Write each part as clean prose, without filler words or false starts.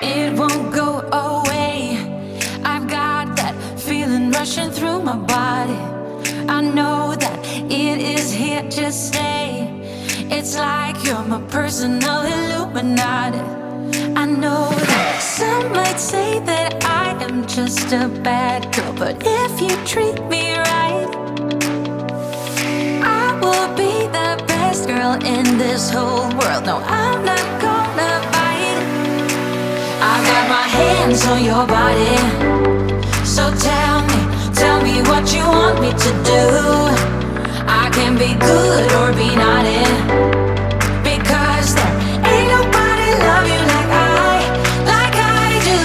It won't go away. I've got that feeling rushing through my body. I know that it is here to stay. It's like you're my personal Illuminati. I know that some might say that I am just a bad girl, but if you treat me right, I will be the best girl in this whole world. No, I'm not gonna bite. I got my hands on your body. So tell me what you want me to do. I can be good or be naughty, because there ain't nobody love you like I do,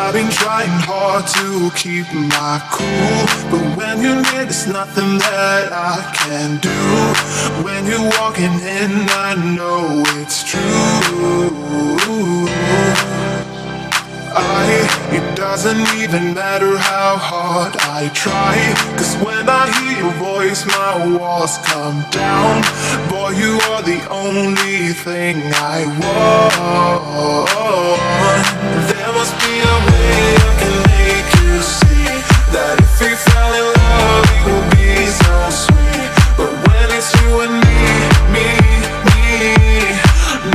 I've been trying hard to keep my cool, but when you're near, there's nothing that I can do. When you're walking in, I know it's true. It doesn't even matter how hard I try, 'cause when I hear your voice, my walls come down. Boy, you are the only thing I want. There must be a way I can make you see that if we fell in love, it would be so sweet. But when it's you and me,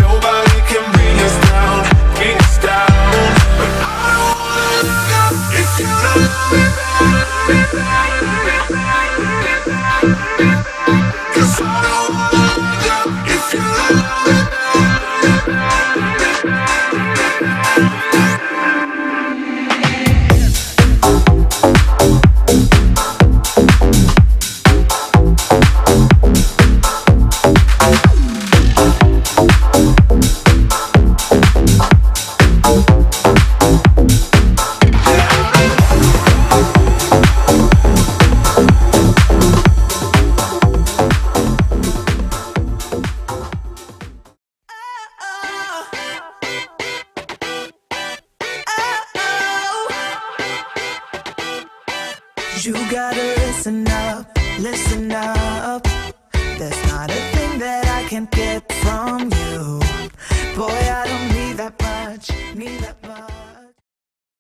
nobody can bring us down, But I don't wanna look up if you don't love me. 'Cause I don't wanna look up if you don't love me. You gotta listen up, there's not a thing that I can't get from you. Boy, I don't need that much,